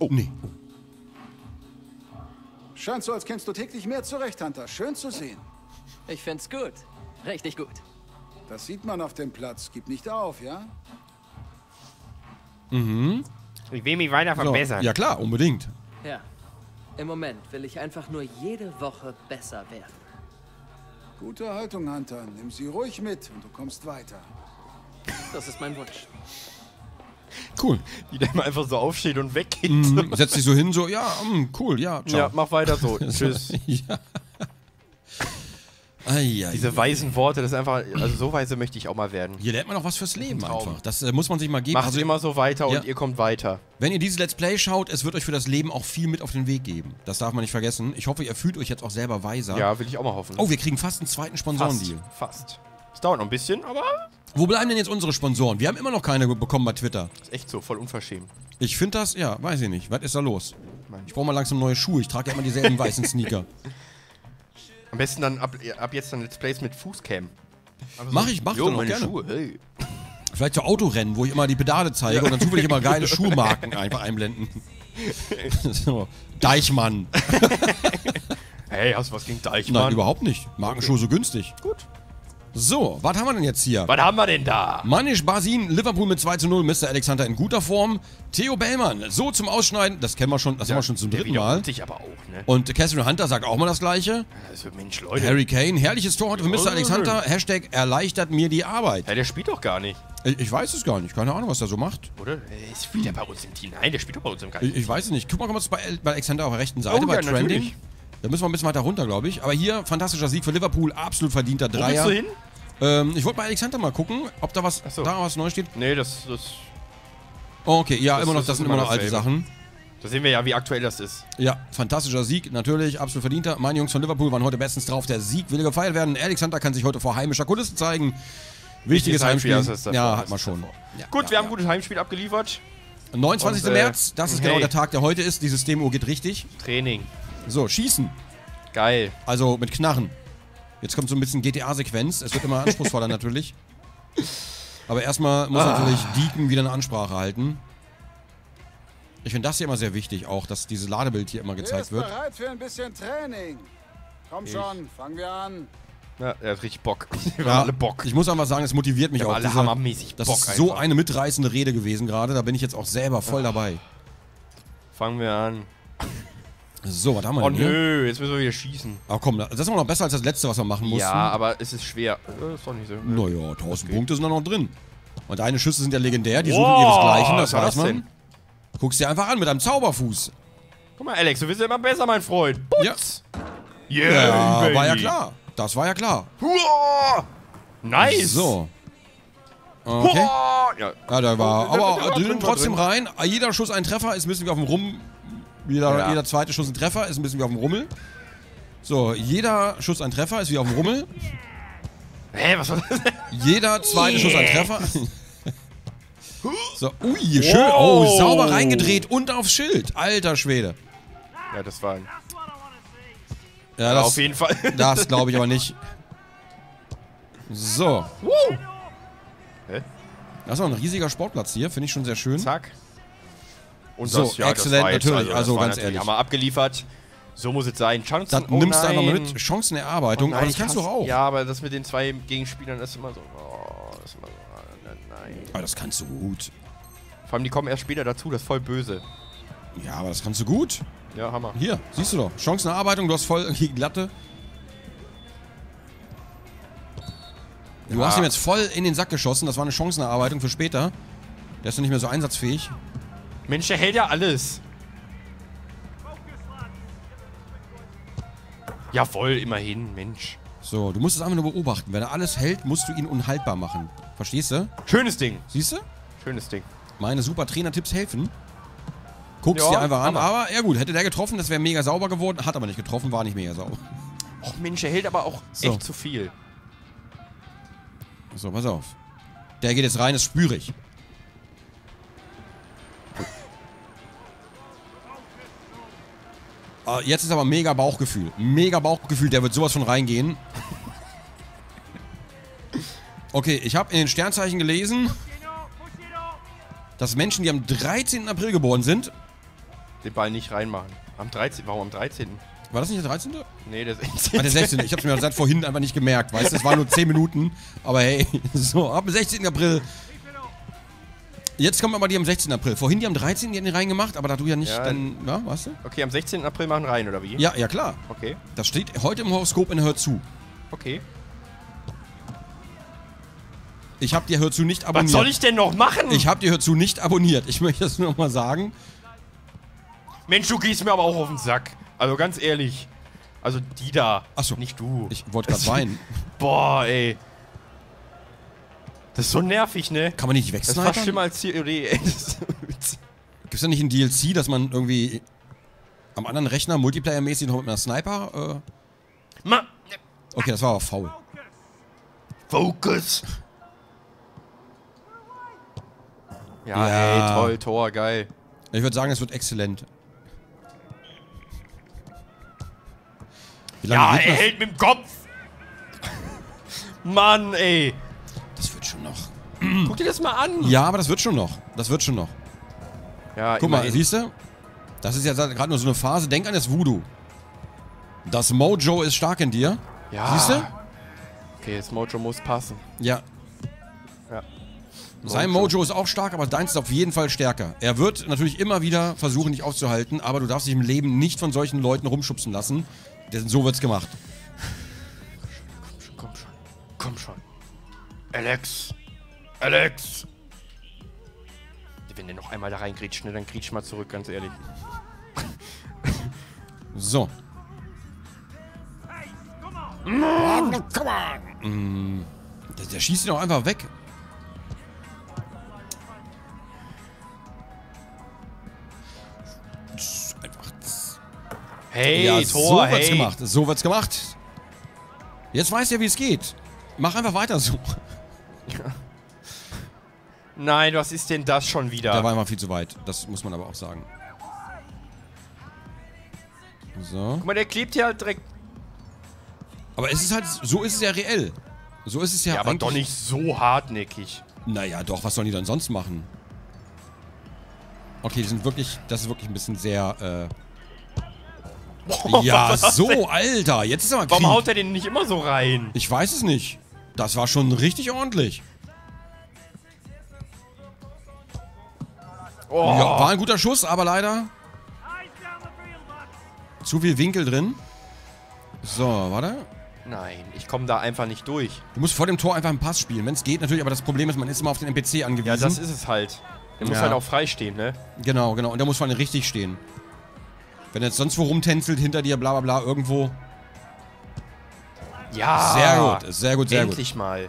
Oh, nee. Scheint so, als kämst du täglich mehr zurecht, Hunter. Schön zu sehen. Ich find's gut. Richtig gut. Das sieht man auf dem Platz. Gib nicht auf, ja? Mhm. Ich will mich weiter verbessern. Ja, klar, unbedingt. Ja. Im Moment will ich einfach nur jede Woche besser werden. Gute Haltung, Hunter. Nimm sie ruhig mit und du kommst weiter. Das ist mein Wunsch. Cool. Die dann einfach so aufsteht und weggeht. Mm, setzt sich so hin, so, ja, cool, ja, ciao. Ja, mach weiter so. Tschüss. Ja. Diese weisen Worte, das ist einfach, also so weise möchte ich auch mal werden. Hier lernt man auch was fürs Leben einfach. Das muss man sich mal geben. Macht also immer so weiter und ihr kommt weiter. Wenn ihr dieses Let's Play schaut, es wird euch für das Leben auch viel mit auf den Weg geben. Das darf man nicht vergessen. Ich hoffe, ihr fühlt euch jetzt auch selber weiser. Ja, will ich auch mal hoffen. Oh, wir kriegen fast einen zweiten Sponsorendeal. Fast. Es dauert noch ein bisschen, aber... Wo bleiben denn jetzt unsere Sponsoren? Wir haben immer noch keine bekommen bei Twitter. Das ist echt so, voll unverschämt. Ich finde das, ja, weiß ich nicht. Was ist da los? Ich brauche mal langsam neue Schuhe. Ich trage ja immer dieselben weißen Sneaker. Am besten dann ab jetzt dann Let's Plays mit Fußcam. Also mach ich dann auch gerne. Schuhe, hey. Vielleicht so Autorennen, wo ich immer die Pedale zeige und dann zufällig immer geile Schuhmarken einfach einblenden. So, Deichmann. Hey, hast du was gegen Deichmann? Nein, überhaupt nicht. Markenschuhe so günstig. Gut. So, was haben wir denn jetzt hier? Was haben wir denn da? Manish Basin, Liverpool mit 2:0, Mr. Alexander in guter Form. Theo Bellmann, so zum Ausschneiden, das kennen wir schon, das haben wir schon zum dritten Mal. Sich aber auch, ne? Und Catherine Hunter sagt auch mal das Gleiche. Also, Mensch, Leute. Harry Kane, herrliches Tor heute für Mr. Alexander, # erleichtert mir die Arbeit. Ja, der spielt doch gar nicht. Ich weiß es gar nicht, keine Ahnung, was er so macht. Oder? Spielt er bei uns im Team? Nein, der spielt doch bei uns im Team. Ich weiß es nicht. Guck mal, kommt es bei Alexander auf der rechten Seite, bei Trending. Natürlich. Da müssen wir ein bisschen weiter runter, glaube ich. Aber hier, fantastischer Sieg für Liverpool, absolut verdienter Dreier. Wo bist du hin? Ich wollte bei Alexander mal gucken, ob da was, was neu steht. Nee, okay, ja, das sind immer noch alte Sachen. Da sehen wir ja, wie aktuell das ist. Ja, fantastischer Sieg, natürlich, absolut verdienter. Meine Jungs von Liverpool waren heute bestens drauf. Der Sieg will gefeiert werden. Alexander kann sich heute vor heimischer Kulisse zeigen. Wichtiges Heimspiel. Ja, hat man schon. Ja, gut, wir haben ein gutes Heimspiel abgeliefert. 29. März, das ist genau der Tag, der heute ist. Die Systemuhr geht richtig. Training. So, schießen. Geil. Also mit Knarren. Jetzt kommt so ein bisschen GTA-Sequenz. Es wird immer anspruchsvoller natürlich. Aber erstmal muss natürlich Deacon wieder eine Ansprache halten. Ich finde das hier immer sehr wichtig auch, dass dieses Ladebild hier immer gezeigt wird. Bereit für ein bisschen Training. Komm schon, fangen wir an. Ja, er hat richtig Bock. Wir haben alle Bock. Ich muss einfach sagen, es motiviert mich auch. Alle hammermäßig Bock. Das ist so eine mitreißende Rede gewesen gerade. Da bin ich jetzt auch selber voll dabei. Fangen wir an. So, was haben wir denn hier? Oh nö, jetzt müssen wir wieder schießen. Aber komm, das ist immer noch besser als das letzte, was wir machen mussten. Ja, aber es ist schwer. Das ist doch nicht so. Naja, 1000 Punkte sind da noch drin. Und deine Schüsse sind ja legendär, die suchen ihresgleichen, das weiß man. Guck's dir einfach an mit einem Zauberfuß. Guck mal, Alex, du wirst ja immer besser, mein Freund. Putz. Ja. Yeah, war ja klar. Das war ja klar. Huah! Nice! So. Okay. Ja, da war. Aber drin trotzdem rein. Jeder Schuss ein Treffer, ist müssen wir auf dem Rum. Jeder zweite Schuss ein Treffer, ist ein bisschen wie auf dem Rummel. So, jeder Schuss ein Treffer, ist wie auf dem Rummel. Hä, was war das denn? Jeder zweite Schuss ein Treffer. So, ui, schön. Oh, sauber reingedreht und aufs Schild. Alter Schwede. Ja, das war ein... Ja, auf jeden Fall. Das glaube ich aber nicht. So. Hä? Das ist auch ein riesiger Sportplatz hier, finde ich schon sehr schön. Zack. Und so, das, exzellent, das natürlich, also ganz ehrlich. Haben wir abgeliefert, so muss es sein. Chancen, dann nimmst du einfach mal mit, Chancenerarbeitung, aber das kannst du auch. Ja, aber das mit den zwei Gegenspielern ist immer so, das ist immer so, nein. Aber das kannst du gut. Vor allem, die kommen erst später dazu, das ist voll böse. Ja, aber das kannst du gut. Ja, Hammer. Hier, siehst du doch, Chancenerarbeitung, du hast voll gegen Latte. Du hast ihm jetzt voll in den Sack geschossen, das war eine Chancenerarbeitung für später. Der ist doch nicht mehr so einsatzfähig. Mensch, der hält ja alles. Jawohl, immerhin, Mensch. So, du musst es einfach nur beobachten. Wenn er alles hält, musst du ihn unhaltbar machen. Verstehst du? Schönes Ding. Siehst du? Schönes Ding. Meine super Trainer-Tipps helfen. Guck's dir einfach an. Aber, ja gut, hätte der getroffen, das wäre mega sauber geworden. Hat aber nicht getroffen, war nicht mega sauber. Och Mensch, der hält aber auch echt zu viel. So, pass auf. Der geht jetzt rein, ist spürig. Jetzt ist aber mega Bauchgefühl. Mega Bauchgefühl, der wird sowas von reingehen. Okay, ich habe in den Sternzeichen gelesen, dass Menschen, die am 13. April geboren sind, den Ball nicht reinmachen. Am 13. Warum am 13.? War das nicht der 13.? Nee, der 16. Ah, der 16. Ich hab's mir seit vorhin einfach nicht gemerkt, weißt du? Es waren nur 10 Minuten. Aber hey, so, ab dem 16. April. Jetzt kommen aber die am 16. April. Vorhin die am 13. die hätten reingemacht, aber da du ja nicht, ja, dann, ja, weißt du? Okay, am 16. April machen rein, oder wie? Ja, ja klar. Okay. Das steht heute im Horoskop in Hör zu. Okay. Ich hab dir Hör zu nicht abonniert. Was soll ich denn noch machen? Ich hab dir Hör zu nicht abonniert. Ich möchte das nur noch mal sagen. Mensch, du gehst mir aber auch auf den Sack. Also ganz ehrlich. Also die da. Achso. Nicht du. Ich wollte gerade weinen. Boah, ey. Das ist so nervig, ne? Kann man nicht wechseln. Das war schlimmer als COD. Gibt's da nicht einen DLC, dass man irgendwie am anderen Rechner multiplayermäßig noch mit einer Sniper? Okay, das war aber faul. Focus! Ja, ja, ey, toll, Tor, geil. Ich würde sagen, es wird exzellent. Ja, er hält mit dem Kopf! Mann, ey! Das wird schon noch. Guck dir das mal an! Ja, aber das wird schon noch. Das wird schon noch. Ja, guck mal, siehst du? Das ist ja gerade nur so eine Phase. Denk an das Voodoo. Das Mojo ist stark in dir. Ja. Siehst du? Okay, das Mojo muss passen. Ja. Ja. Mojo. Sein Mojo ist auch stark, aber deins ist auf jeden Fall stärker. Er wird natürlich immer wieder versuchen, dich aufzuhalten, aber du darfst dich im Leben nicht von solchen Leuten rumschubsen lassen. Denn so wird's gemacht. Komm schon, komm schon, komm schon. Alex! Alex! Wenn der noch einmal da reingrätscht, ne, dann grätsch mal zurück, ganz ehrlich. So. Der schießt ihn auch einfach weg. Hey, ja, Tor, so wird's gemacht. So wird's gemacht. Jetzt weißt du ja, wie es geht. Mach einfach weiter so. Ja. Nein, was ist denn das schon wieder? Da war immer viel zu weit. Das muss man aber auch sagen. So. Guck mal, der klebt hier halt direkt. Aber es ist halt, so ist es ja reell. So ist es ja, ja, aber doch nicht so hartnäckig. Naja, doch, was sollen die dann sonst machen? Okay, die sind wirklich, das ist wirklich ein bisschen sehr, Boah, ja, so, Alter, jetzt ist aber Krieg. Warum haut er den nicht immer so rein? Ich weiß es nicht. Das war schon richtig ordentlich. Oh. Ja, war ein guter Schuss, aber leider zu viel Winkel drin. So, warte. Nein, ich komme da einfach nicht durch. Du musst vor dem Tor einfach einen Pass spielen, wenn es geht natürlich, aber das Problem ist, man ist immer auf den NPC angewiesen. Ja, das ist es halt. Der muss halt auch frei stehen, ne? Genau, genau. Und der muss vor allem richtig stehen. Wenn er jetzt sonst wo rumtänzelt, hinter dir, bla bla bla, irgendwo. Ja! Sehr gut, sehr gut, sehr gut. Endlich mal.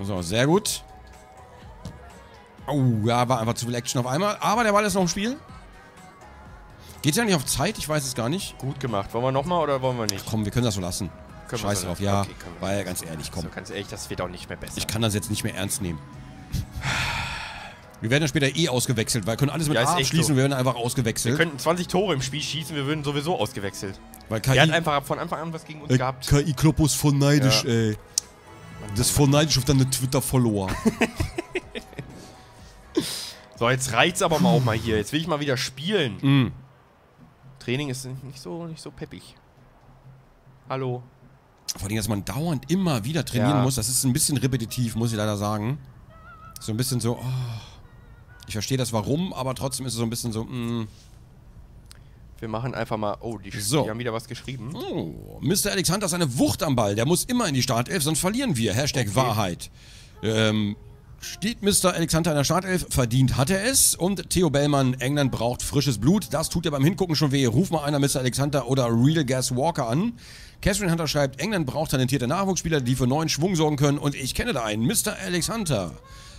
So, sehr gut. Oh, ja, war einfach zu viel Action auf einmal. Aber der Ball ist noch im Spiel. Geht ja nicht auf Zeit, ich weiß es gar nicht. Gut gemacht. Wollen wir nochmal oder wollen wir nicht? Ach komm, wir können das so lassen. Scheiß drauf, ja. Okay, weil, ganz ehrlich, komm. So, ganz ehrlich, das wird auch nicht mehr besser. Ich kann das jetzt nicht mehr ernst nehmen. Wir werden ja später eh ausgewechselt, weil wir können alles mit A abschließen, so. Wir werden einfach ausgewechselt. Wir könnten 20 Tore im Spiel schießen, wir würden sowieso ausgewechselt. Weil KI, der hat einfach von Anfang an was gegen uns gehabt. KI Kloppus voll neidisch, ey. Das ist voll neidisch auf deine Twitter-Follower. So, jetzt reicht's aber mal auch mal hier. Jetzt will ich mal wieder spielen. Mm. Training ist nicht so peppig. Hallo. Vor allem, dass man dauernd immer wieder trainieren muss, das ist ein bisschen repetitiv, muss ich leider sagen. So ein bisschen so, oh. Ich verstehe das warum, aber trotzdem ist es so ein bisschen so, Wir machen einfach mal, oh, die haben wieder was geschrieben. Oh, Mr. Alex Hunter ist eine Wucht am Ball, der muss immer in die Startelf, sonst verlieren wir. Hashtag Wahrheit. Steht Mr. Alex Hunter in der Startelf, verdient hat er es. Und Theo Bellmann, England braucht frisches Blut, das tut ja beim Hingucken schon weh. Ruf mal einer Mr. Alex Hunter oder Real Gas Walker an. Catherine Hunter schreibt, England braucht talentierte Nachwuchsspieler, die für neuen Schwung sorgen können und ich kenne da einen, Mr. Alex Hunter.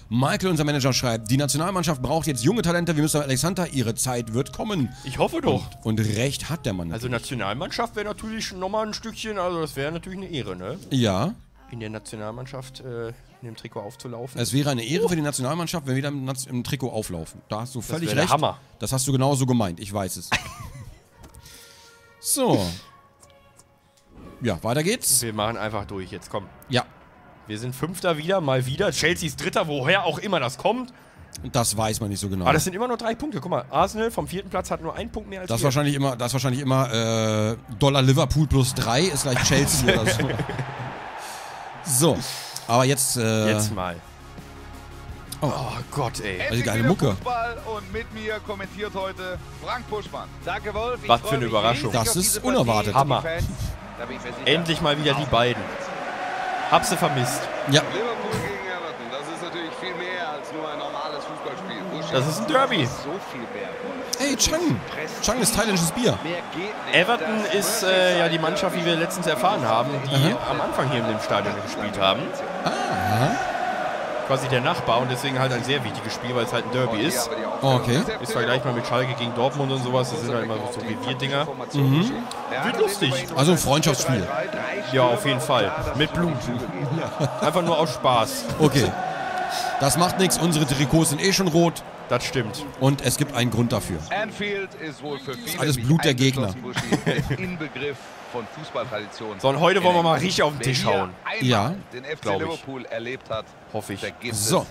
Michael, unser Manager, schreibt, die Nationalmannschaft braucht jetzt junge Talente, wir müssen Alex Hunter, ihre Zeit wird kommen. Ich hoffe doch. Und recht hat der Mann. Also Nationalmannschaft wäre natürlich nochmal ein Stückchen, also das wäre natürlich eine Ehre, ne? Ja. In der Nationalmannschaft in dem Trikot aufzulaufen. Es wäre eine Ehre für die Nationalmannschaft, wenn wir dann im Trikot auflaufen. Da hast du völlig recht. Das wäre der Hammer. Das hast du genauso gemeint, ich weiß es. So. Ja, weiter geht's. Wir machen einfach durch jetzt, komm. Ja. Wir sind Fünfter wieder, mal wieder. Chelsea ist Dritter, woher auch immer das kommt. Das weiß man nicht so genau. Aber das sind immer nur 3 Punkte. Guck mal, Arsenal vom 4. Platz hat nur 1 Punkt mehr als das wir. Wahrscheinlich immer Dollar Liverpool +3 ist gleich Chelsea oder so. So, aber jetzt... jetzt mal. Oh. Oh Gott, ey. Also geile Mucke. Fußball und mit mir kommentiert heute Frank Buschmann. Danke, Wolf. Was für eine Überraschung. Das ist unerwartet. Hammer. Endlich mal wieder die beiden. Hab sie vermisst. Ja. Liverpool gegen Everton, das ist natürlich viel mehr als nur ein normales Fußballspiel. Das ist ein Derby. Ey, Chang. Chang ist thailändisches Bier. Everton ist ja die Mannschaft, wie wir letztens erfahren haben, die am Anfang hier in dem Stadion gespielt haben. Aha. Quasi der Nachbar und deswegen halt ein sehr wichtiges Spiel, weil es halt ein Derby ist. Oh, okay. Ist vergleichbar mit Schalke gegen Dortmund und sowas. Das sind halt immer so Revierdinger. Mhm. Wird lustig. Also ein Freundschaftsspiel. Ja, auf jeden Fall. Mit Blumen. Einfach nur aus Spaß. Okay. Das macht nichts. Unsere Trikots sind eh schon rot. Das stimmt. Und es gibt einen Grund dafür. Das ist alles Blut der Gegner. So, und heute wollen wir mal richtig auf den Tisch hauen. Ja, glaube ich. Hoffe ich. So.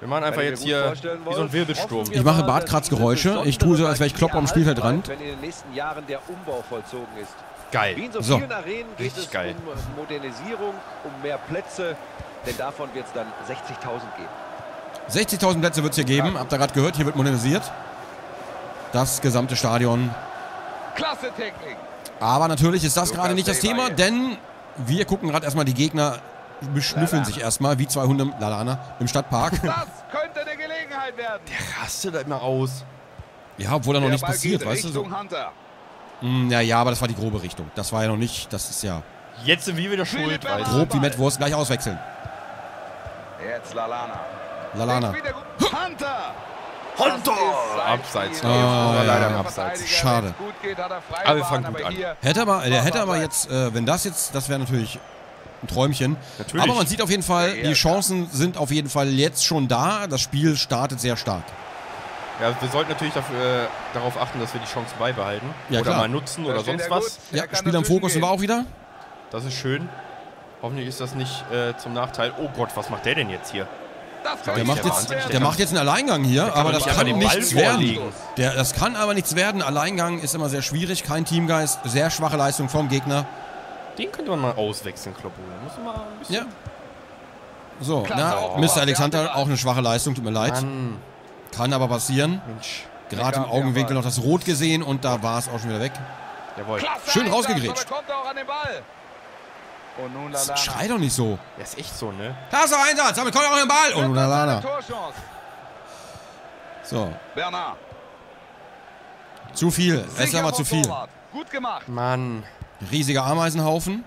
Wir machen einfach jetzt hier wie so einen Wirbelsturm. Ich mache Bartkratzgeräusche. Ich tue so, als wäre ich Klopp am Spielfeldrand. Wenn in den nächsten Jahren der Umbau vollzogen ist. Geil. Wie in so vielen Arenen geht es um Modernisierung, um mehr Plätze. Denn davon wird es dann 60.000 geben. 60.000 Plätze wird es hier geben. Habt ihr gerade gehört, hier wird modernisiert. Das gesamte Stadion. Klasse Technik. Aber natürlich ist das gerade nicht das Thema, denn wir gucken gerade erstmal, die Gegner beschnüffeln sich erstmal wie zwei Hunde im Stadtpark. Das könnte eine Gelegenheit werden. Der rastet da immer aus. Ja, obwohl da noch nichts passiert, weißt du? So. Ja, aber das war die grobe Richtung. Das war ja noch nicht, das ist ja... Jetzt sind wir wieder schuld. Grob wie Matt Wurst, gleich auswechseln. Jetzt Lallana. Lallana. Hunter! Abseits. Oh, leider im Abseits. Schade. Aber wir fangen gut an. Hätte aber, der hätte aber jetzt, wenn das jetzt, das wäre natürlich ein Träumchen. Natürlich. Aber man sieht auf jeden Fall, die Chancen sind auf jeden Fall jetzt schon da. Das Spiel startet sehr stark. Ja, wir sollten natürlich dafür, darauf achten, dass wir die Chancen beibehalten. Ja, oder mal nutzen oder sonst was. Ja, Spiel am Fokus war auch wieder. Das ist schön. Hoffentlich ist das nicht zum Nachteil. Oh Gott, was macht der denn jetzt hier? Der macht jetzt einen Alleingang hier, aber das kann nichts werden. Das kann aber nichts werden. Alleingang ist immer sehr schwierig, kein Teamgeist, sehr schwache Leistung vom Gegner. Den könnte man mal auswechseln, Kloppo. Ja. So, na, Mr. Alexander, auch eine schwache Leistung, tut mir leid. Mann. Kann aber passieren. Mensch. Gerade im Augenwinkel noch das Rot gesehen und da war es auch schon wieder weg. Jawohl. Schön rausgegrätscht. Und nun Lallana. Schrei doch nicht so. Das ist echt so, ne? Klasse Einsatz, damit kommt er auch den Ball. Und nun Lallana. So. Bernard. Zu viel. Es ist aber zu viel. Gut gemacht. Mann. Riesiger Ameisenhaufen.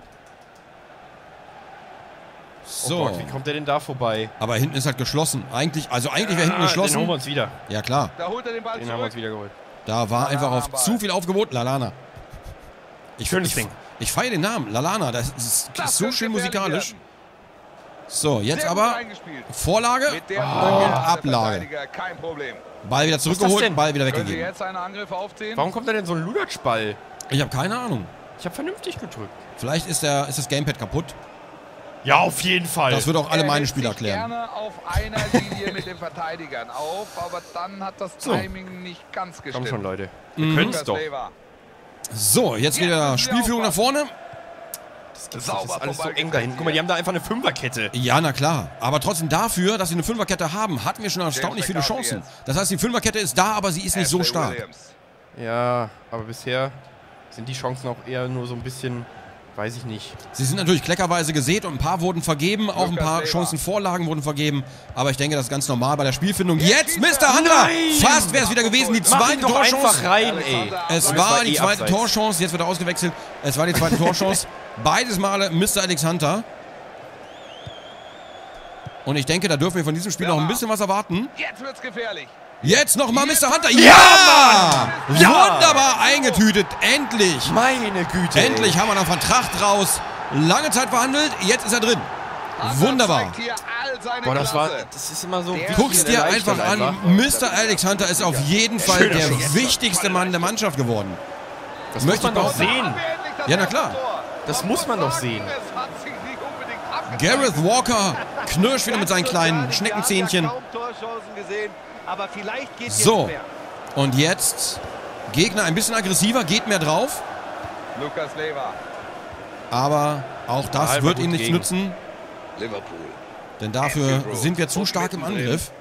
So. Oh Gott, wie kommt der denn da vorbei? Aber hinten ist halt geschlossen. Eigentlich, also eigentlich wäre hinten geschlossen. Den holen wir uns wieder. Ja, klar. Da holt er den Ball zurück. Den haben wir uns wieder geholt. Da war Lallana einfach auf zu viel aufgeboten. Lallana. Schönes Ding. Ich feiere den Namen, Lallana, das ist so schön musikalisch. So, jetzt aber Vorlage und Ablage. Ball wieder zurückgeholt, Ball wieder weggegeben. Warum kommt da denn so ein Lulatsch-Ball? Ich habe keine Ahnung. Ich habe vernünftig gedrückt. Vielleicht ist das Gamepad kaputt. Ja, auf jeden Fall. Das wird auch alle meine Spieler erklären. Gerne auf einer Linie mit den Verteidigern auf, aber dann hat das Timing nicht ganz gestimmt. Komm schon, Leute. Wir können es doch. So, jetzt wieder Spielführung nach vorne. Das ist alles so eng da hinten. Guck mal, die haben da einfach eine Fünferkette. Ja, na klar. Aber trotzdem dafür, dass sie eine Fünferkette haben, hatten wir schon erstaunlich viele Chancen. Das heißt, die Fünferkette ist da, aber sie ist nicht so stark. Ja, aber bisher sind die Chancen auch eher nur so ein bisschen, weiß ich nicht. Sie sind natürlich kleckerweise gesät und ein paar wurden vergeben. Auch ein paar Chancenvorlagen wurden vergeben. Aber ich denke, das ist ganz normal bei der Spielfindung. Jetzt Mr. Hunter! Fast wäre es wieder gewesen. Die zweite Torchance. Es war die zweite Torchance. Jetzt wird er ausgewechselt. Es war die zweite Torchance. Beides Male Mr. Alex Hunter. Und ich denke, da dürfen wir von diesem Spiel noch ein bisschen was erwarten. Jetzt wird's gefährlich. Jetzt nochmal Mr. Hunter. Ja! Ja! Wunderbar eingetütet. Endlich. Meine Güte. Endlich haben wir einen Vertrag raus. Lange Zeit verhandelt. Jetzt ist er drin. Wunderbar. Boah, das ist immer so. Guck's dir einfach an. Mr. Alex Hunter ist auf jeden Fall der wichtigste Mann der Mannschaft geworden. Das möchte man doch sehen. Ja, na klar. Das muss man doch sehen. Gareth Walker knirscht wieder mit seinen kleinen Schneckenzähnchen. So, und jetzt Gegner ein bisschen aggressiver, geht mehr drauf. Aber auch das wird ihm nichts nützen. Liverpool. Denn dafür sind wir zu stark im Angriff.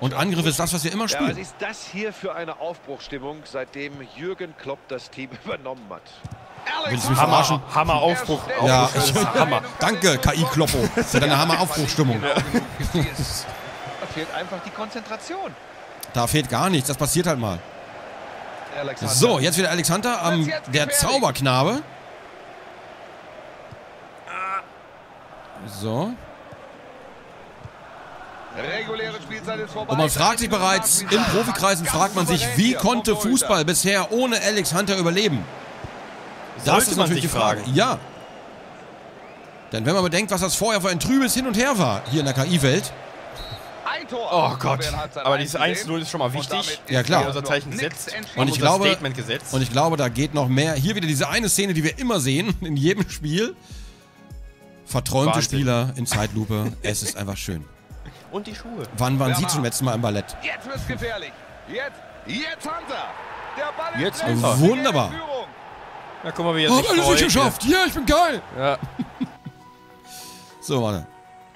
Und Angriff ist das, was wir immer spielen. Ja, was ist das hier für eine Aufbruchsstimmung, seitdem Jürgen Klopp das Team übernommen hat? Willst du mich verarschen? Hammer Aufbruch. Ja, Hammer. Danke, KI Kloppo, für deine Hammer Aufbruchsstimmung. Da fehlt einfach die Konzentration. Da fehlt gar nichts, das passiert halt mal. So, jetzt wieder Alex Hunter, der Zauberknabe. So. Und man fragt sich bereits, in Profikreisen fragt man sich, wie konnte Fußball bisher ohne Alex Hunter überleben? Das ist natürlich die Frage. Ja. Denn wenn man bedenkt, was das vorher für ein trübes Hin und Her war, hier in der KI-Welt. Oh Gott. Aber dieses 1-0 ist schon mal wichtig. Ja, klar. Unser Zeichen setzt und ich glaube, da geht noch mehr. Hier wieder diese eine Szene, die wir immer sehen, in jedem Spiel. Verträumte Wahnsinn. Spieler in Zeitlupe. Es ist einfach schön. Und die Schuhe. Wann waren Sie zum letzten Mal im Ballett? Jetzt wird's gefährlich. Jetzt Hunter. Der Ball ist jetzt wunderbar. Na, guck mal, wie jetzt alles geschafft. Ja, ich bin geil. Ja. So, warte.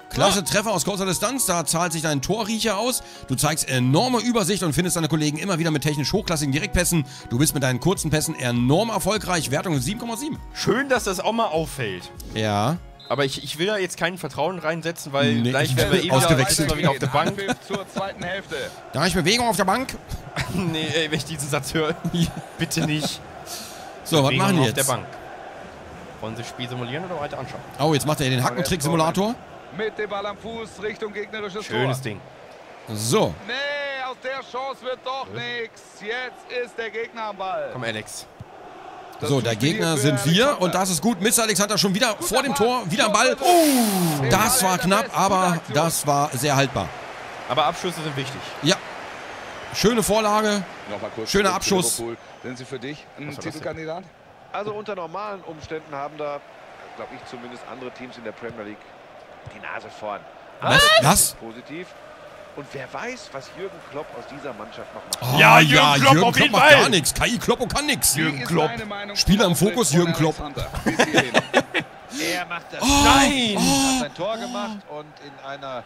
Klasse Treffer aus kurzer Distanz. Da zahlt sich dein Torriecher aus. Du zeigst enorme Übersicht und findest deine Kollegen immer wieder mit technisch hochklassigen Direktpässen. Du bist mit deinen kurzen Pässen enorm erfolgreich. Wertung 7,7. Schön, dass das auch mal auffällt. Ja. Aber ich will da jetzt kein Vertrauen reinsetzen, weil gleich werden wir eben wieder auf der Bank. Zur zweiten Hälfte. Da ist Bewegung auf der Bank. Nee, ey, wenn ich diesen Satz höre. Bitte nicht. So, Bewegung, was machen die jetzt? Auf der Bank. Wollen sie das Spiel simulieren oder weiter anschauen? Oh, jetzt macht er den Hackentrick-Simulator. Mit dem Ball am Fuß Richtung gegnerisches Tor. Schönes Ding. So. Nee, aus der Chance wird doch nichts. Jetzt ist der Gegner am Ball. Komm, Alex. So, der Gegner sind wir und das ist gut. Mr. Alex Hunter schon wieder vor dem Tor, wieder am Ball. Oh, das war knapp, aber das war sehr haltbar. Aber Abschüsse sind wichtig. Ja. Schöne Vorlage, schöner Abschuss. Sind Sie für dich ein Titelkandidat? Also unter normalen Umständen haben da, glaube ich zumindest, andere Teams in der Premier League die Nase vorn. Was? Positiv. Und wer weiß, was Jürgen Klopp aus dieser Mannschaft noch macht. Oh, ja, Jürgen Klopp macht gar nichts. KI Kloppo kann nichts. Jürgen Klopp. Spieler im Fokus, Jürgen Klopp. Er macht das. Oh, nein! Er hat sein Tor gemacht und in einer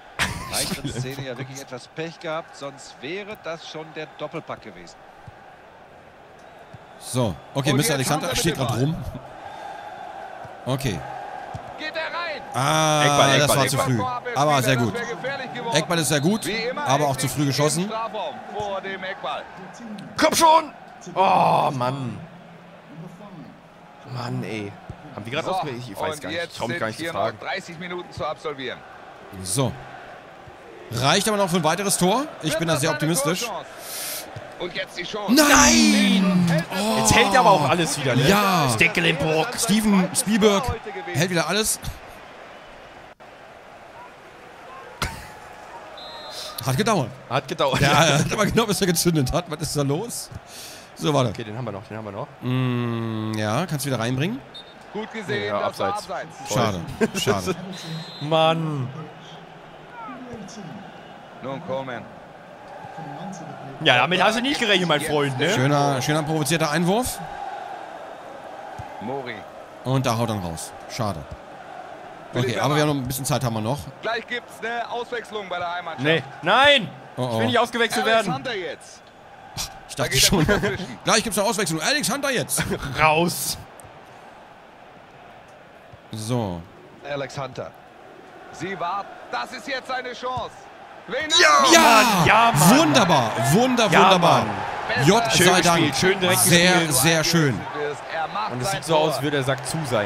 weiteren Szene ja wirklich etwas Pech gehabt. Sonst wäre das schon der Doppelpack gewesen. So, okay, Mr. Alexander steht gerade rum. Okay. Geht er rein? Ah, Eckball, das war zu früh. Aber sehr gut. Eckball ist sehr gut, aber auch zu früh geschossen. Komm schon! Oh, Mann. Mann, ey. Haben die gerade ausgewählt? Ich weiß gar nicht. Ich traue mich gar nicht zu fragen. 30 Minuten zu absolvieren. So. Reicht aber noch für ein weiteres Tor. Ich bin da sehr optimistisch. Und jetzt die Chance. Nein! Oh. Jetzt hält er aber auch alles wieder, ne? Ja. Stekelenburg. Steven Spielberg hält wieder alles. Hat gedauert. Hat gedauert. Ja, er hat aber genau, bis er gezündet hat. Was ist da los? So, warte. Okay, den haben wir noch, den haben wir noch. Ja, kannst du wieder reinbringen. Gut gesehen, ja, abseits. Schade, schade. Mann. Nun komm, ja, damit hast du nicht gerechnet, mein Freund, ne? Schöner provozierter Einwurf. Mori. Und da haut er raus. Schade. Okay, aber wir haben noch ein bisschen Zeit, haben wir noch. Gleich gibt's eine Auswechslung bei der Heimat. Nee. Nein! Oh. Ich will nicht ausgewechselt werden. Jetzt. Ich dachte schon. Gleich gibt's eine Auswechslung. Alex Hunter jetzt. Raus. So. Alex Hunter. Sie warten. Das ist jetzt eine Chance. Ja! Ja! Ja, Mann. Wunderbar! Wunderbar! Ja, J. sei Dank. Schön direkt gespielt. Sehr schön. Und es sieht so aus, würde der Sack zu sein.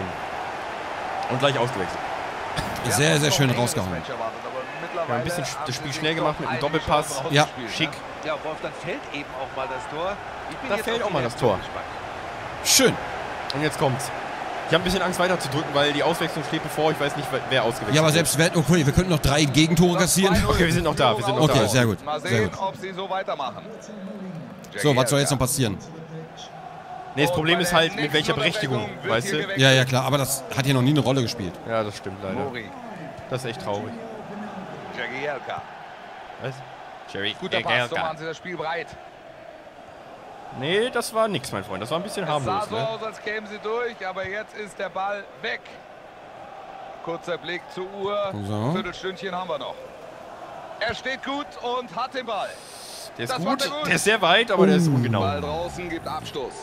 Und gleich ausgewechselt. Sehr schön rausgehauen. Ja, ein bisschen das Spiel schnell gemacht mit einem Doppelpass. Ja. Schick. Ja, Wolf, dann fällt eben auch mal das Tor. Da fällt auch mal das Tor. Schön. Und jetzt kommt's. Ich habe ein bisschen Angst weiterzudrücken, weil die Auswechslung steht bevor. Ich weiß nicht, wer ausgewechselt wird. Ja, aber selbst wenn... Okay, wir könnten noch 3 Gegentore kassieren. Okay, wir sind noch da. Okay, sehr gut. Mal sehen, ob sie so weitermachen. So, was soll jetzt noch passieren? Nee, das Problem ist halt, mit welcher Berechtigung, weißt du? Ja, klar, aber das hat hier noch nie eine Rolle gespielt. Ja, das stimmt leider. Das ist echt traurig. Jagielka. Was? Jerry, guter Pass, so machen sie das Spiel breit. Nee, das war nix, mein Freund. Das war ein bisschen harmlos. Es sah so aus, als kämen sie durch, aber jetzt ist der Ball weg. Kurzer Blick zur Uhr. So. Viertelstündchen haben wir noch. Er steht gut und hat den Ball. Der ist gut. Der ist sehr weit, aber der ist ungenau. Ball draußen, gibt Abstoß.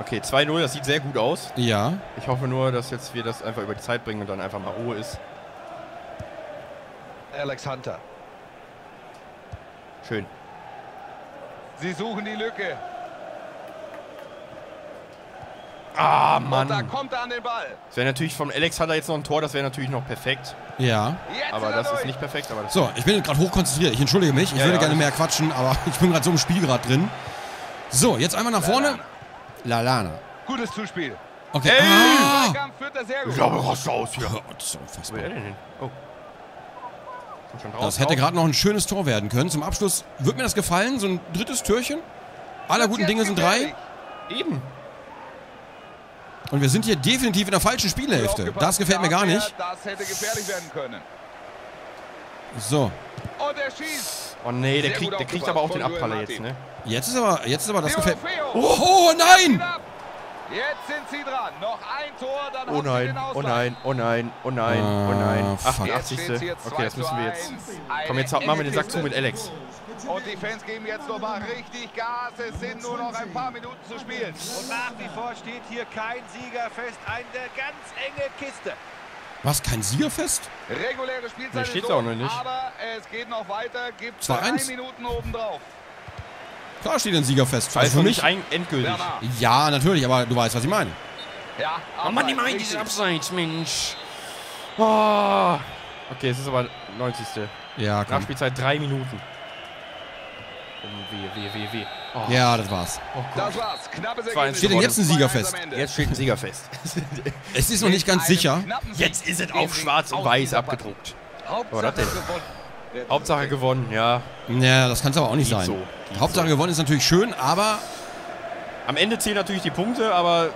Okay, 2-0. Das sieht sehr gut aus. Ja. Ich hoffe nur, dass jetzt wir das einfach über die Zeit bringen und dann einfach mal Ruhe ist. Alex Hunter. Schön. Sie suchen die Lücke. Ah, Mann. Und da kommt er an den Ball. Das wäre natürlich von Alex Hunter jetzt noch ein Tor, das wäre natürlich noch perfekt. Ja. Aber das ist nicht perfekt. Aber das so, ich bin gerade hochkonzentriert. Ich entschuldige mich. Ich würde gerne mehr quatschen, aber ich bin gerade so im Spiel gerade drin. So, jetzt einmal nach vorne. Lallana. Gutes Zuspiel. Okay. Hey. Ah. Ich glaube, raus aus hier. Oh, das ist unfassbar. Wo ist er denn hin? Oh. Das hätte gerade noch ein schönes Tor werden können. Zum Abschluss wird mir das gefallen, so ein drittes Türchen. Aller guten Dinge sind drei. Eben. Und wir sind hier definitiv in der falschen Spielhälfte. Das gefällt mir gar nicht. Das hätte gefährlich werden können. So. Und er schießt. Oh nee, der kriegt aber auch den Abpraller jetzt, ne? Jetzt ist aber das gefällt. Oh nein! Jetzt sind sie dran. Noch ein Tor, dann haben sie den Ausgleich. Oh nein, oh nein, oh nein, oh nein. 88. Okay, das müssen wir jetzt. Komm, jetzt machen wir den Sack zu mit Alex. Und die Fans geben jetzt nochmal richtig Gas. Es sind nur noch ein paar Minuten zu spielen. Und nach wie vor steht hier kein Sieger fest. Eine ganz enge Kiste. Was, kein Sieger fest? Reguläre Spielzeit steht auch noch nicht. Aber es geht noch weiter. Gibt 2-1. 3 Minuten obendrauf. Klar steht ein Sieger fest. Also für mich endgültig. Ja, natürlich, aber du weißt, was ich meine. Ja, aber oh Mann, die meinen diesen Abseits, Mensch. Oh. Okay, es ist aber 90. Ja, komm. Nachspielzeit 3 Minuten. Weh. Oh. Ja, das war's. Oh, das war's. Knappes Ergebnis. Steht denn jetzt ein Sieger fest? Jetzt steht ein Sieger fest. Es ist noch nicht ganz sicher. Jetzt ist es auf schwarz und weiß abgedruckt. Aber das denn? Hauptsache gewonnen, ja. Ja, das kann es aber auch nicht sein. So. Hauptsache gewonnen ist natürlich schön, aber am Ende zählen natürlich die Punkte, aber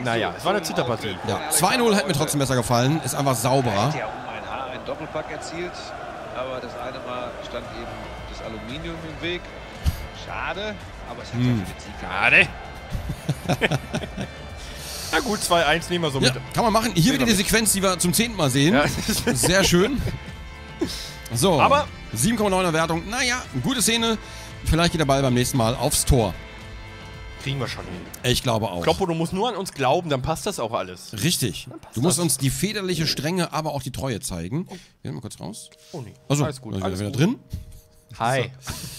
naja, es war eine Zitterpartie. Ja. 2-0 hat mir trotzdem besser gefallen, ist einfach sauberer. Ja, um ein Haar einen Doppelpack erzielt, aber das eine Mal stand eben das Aluminium im Weg. Schade, aber es hat ja für den Sieg. Schade. Na gut, 2-1 nehmen wir so mit. Kann man machen. Hier wieder die Sequenz, die wir zum 10. Mal sehen. Ja. Sehr schön. So, aber 7,9er Wertung. Naja, gute Szene. Vielleicht geht der Ball beim nächsten Mal aufs Tor. Kriegen wir schon hin. Ich glaube auch. Kloppo, du musst nur an uns glauben, dann passt das auch alles. Richtig. Du musst uns die väterliche Strenge, aber auch die Treue zeigen. Gehen wir mal kurz raus. Oh nee. Achso, alles gut. Alles wieder drin. Hi. So.